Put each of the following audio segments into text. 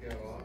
Geranium.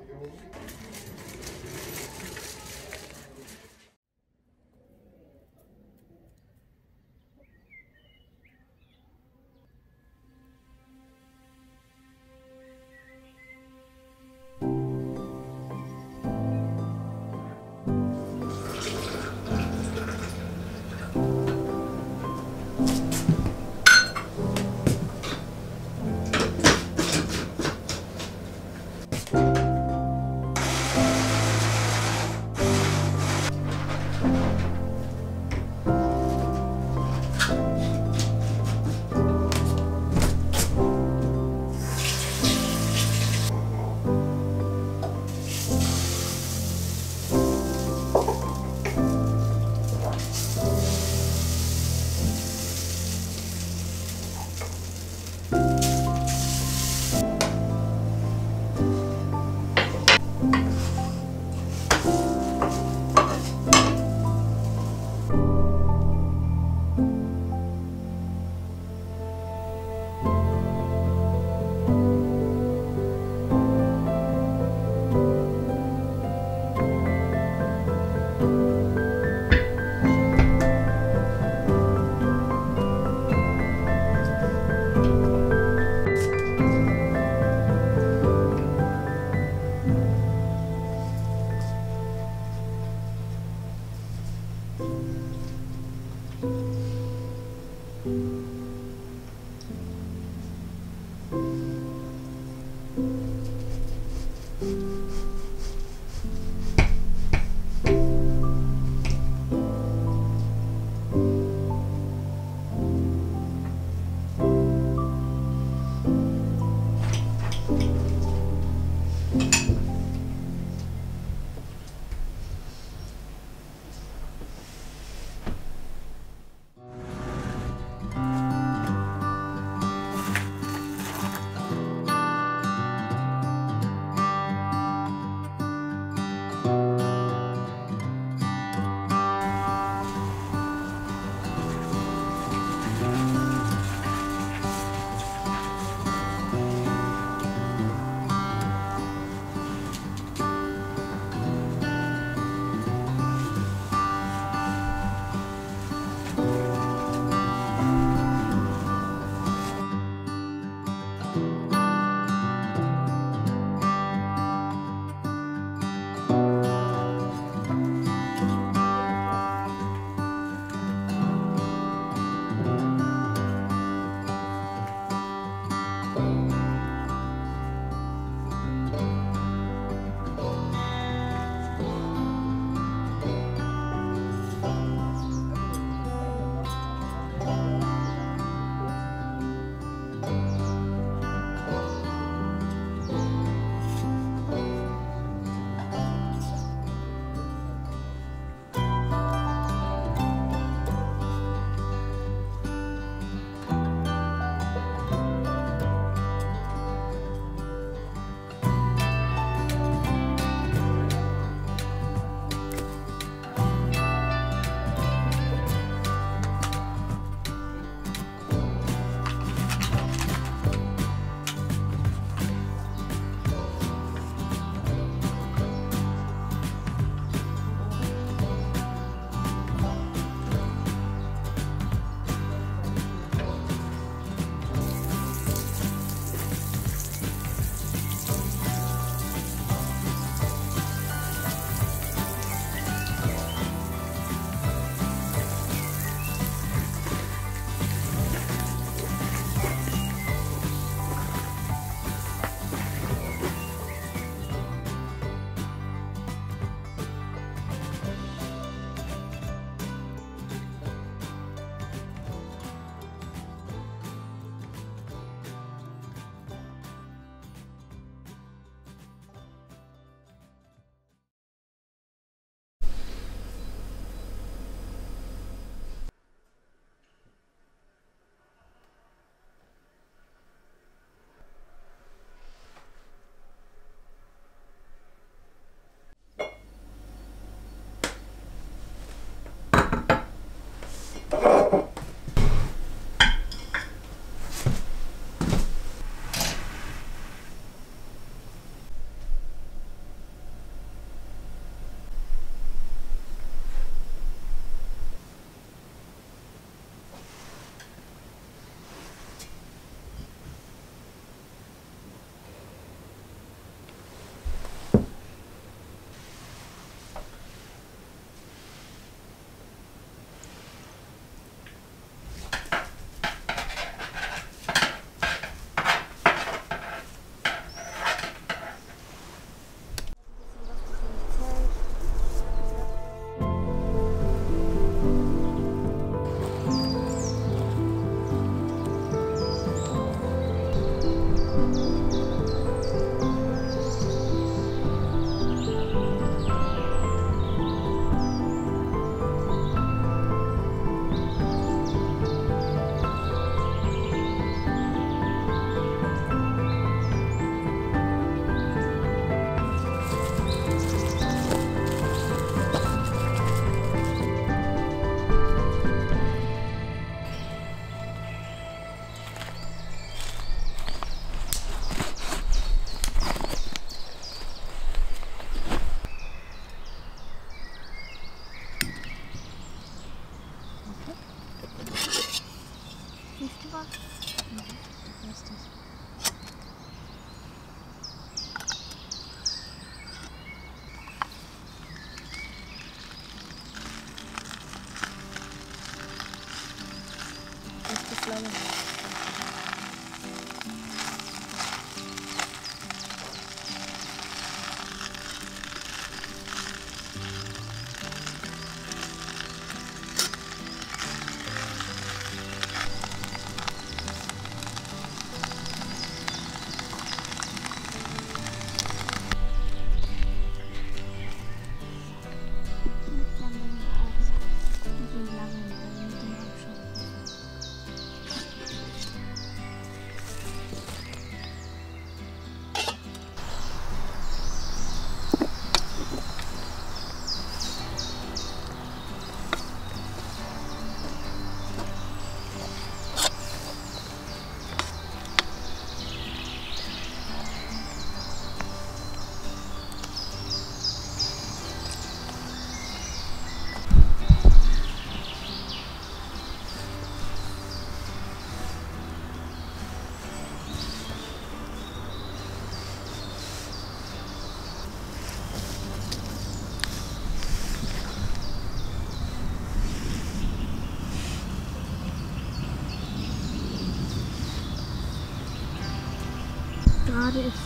gerade ist.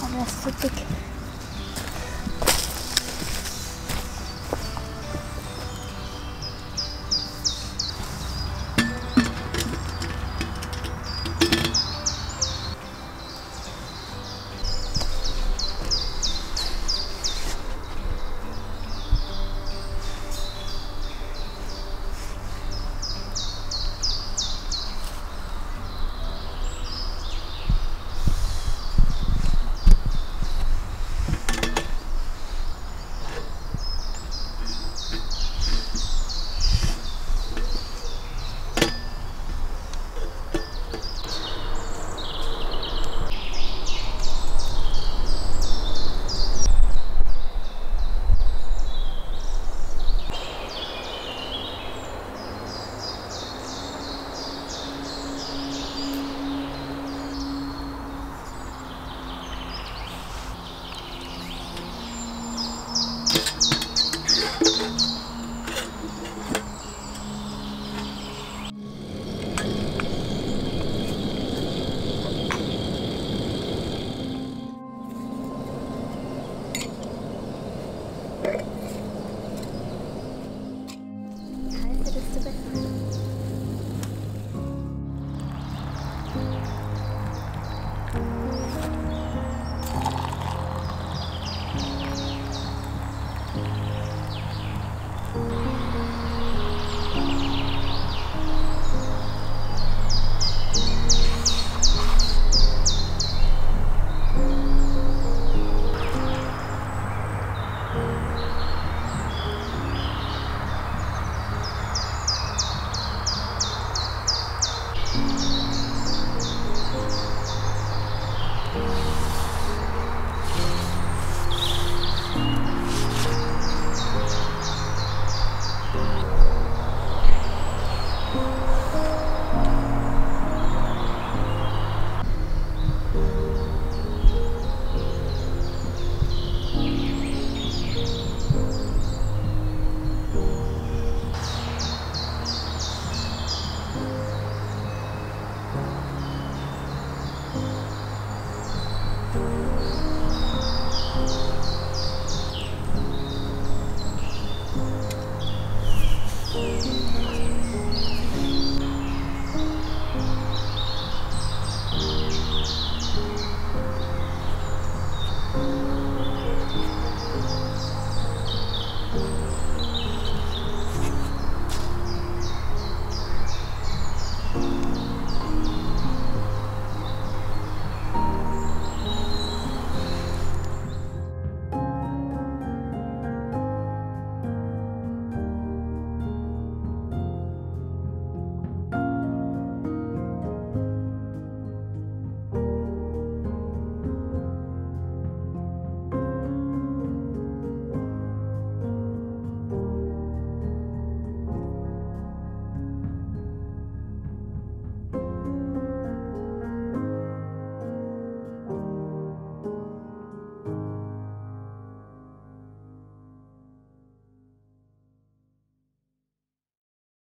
Aber er ist so dick.